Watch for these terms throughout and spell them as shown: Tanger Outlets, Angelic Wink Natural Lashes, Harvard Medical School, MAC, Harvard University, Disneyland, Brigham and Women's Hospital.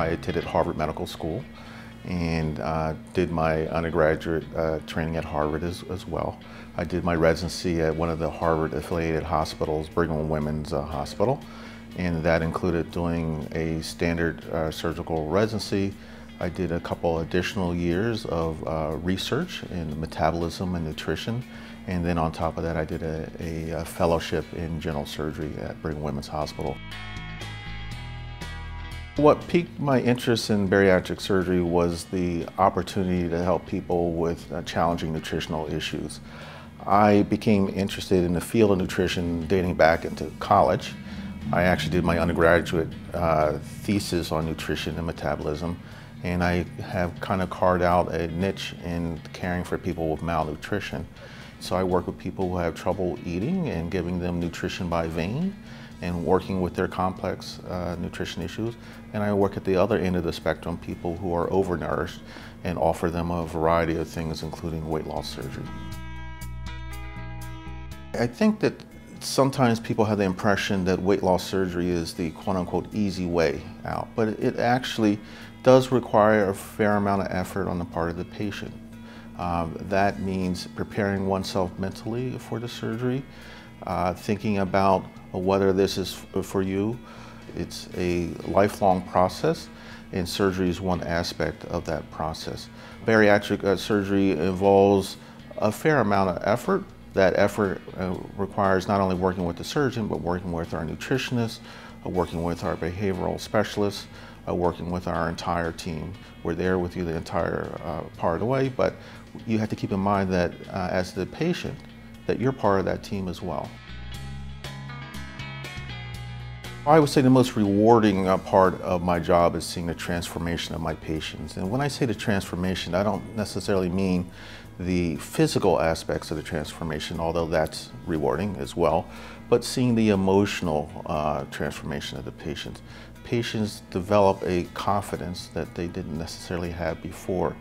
I attended Harvard Medical School and did my undergraduate training at Harvard as well. I did my residency at one of the Harvard-affiliated hospitals, Brigham and Women's Hospital, and that included doing a standard surgical residency. I did a couple additional years of research in metabolism and nutrition, and then on top of that I did a fellowship in general surgery at Brigham Women's Hospital. What piqued my interest in bariatric surgery was the opportunity to help people with challenging nutritional issues. I became interested in the field of nutrition dating back into college. I actually did my undergraduate thesis on nutrition and metabolism, and I have kind of carved out a niche in caring for people with malnutrition. So I work with people who have trouble eating and giving them nutrition by vein and working with their complex nutrition issues. And I work at the other end of the spectrum, people who are overnourished, and offer them a variety of things, including weight loss surgery. I think that sometimes people have the impression that weight loss surgery is the quote-unquote easy way out, but it actually does require a fair amount of effort on the part of the patient. That means preparing oneself mentally for the surgery, thinking about whether this is for you. It's a lifelong process, and surgery is one aspect of that process. Bariatric surgery involves a fair amount of effort. That effort requires not only working with the surgeon, but working with our nutritionist, working with our behavioral specialists, working with our entire team. We're there with you the entire part of the way, but you have to keep in mind that as the patient, that you're part of that team as well. I would say the most rewarding part of my job is seeing the transformation of my patients. And when I say the transformation, I don't necessarily mean the physical aspects of the transformation, although that's rewarding as well, but seeing the emotional transformation of the patients. Patients develop a confidence that they didn't necessarily have before.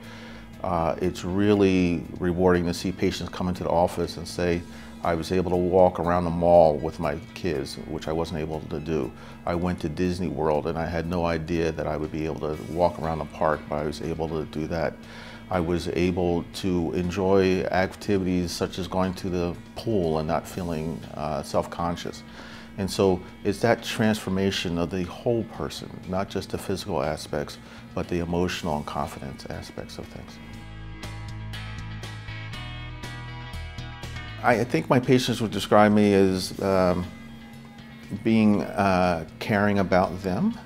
It's really rewarding to see patients come into the office and say, I was able to walk around the mall with my kids, which I wasn't able to do. I went to Disney World and I had no idea that I would be able to walk around the park, but I was able to do that. I was able to enjoy activities such as going to the pool and not feeling self-conscious. And so it's that transformation of the whole person, not just the physical aspects, but the emotional and confidence aspects of things. I think my patients would describe me as being caring about them,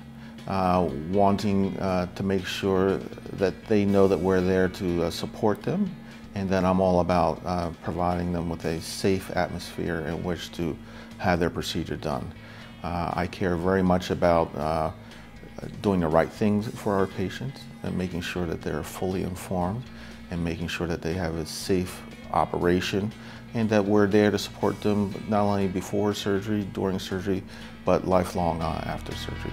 wanting to make sure that they know that we're there to support them, and that I'm all about providing them with a safe atmosphere in which to have their procedure done. I care very much about doing the right things for our patients and making sure that they're fully informed and making sure that they have a safe operation, and that we're there to support them not only before surgery, during surgery, but lifelong after surgery.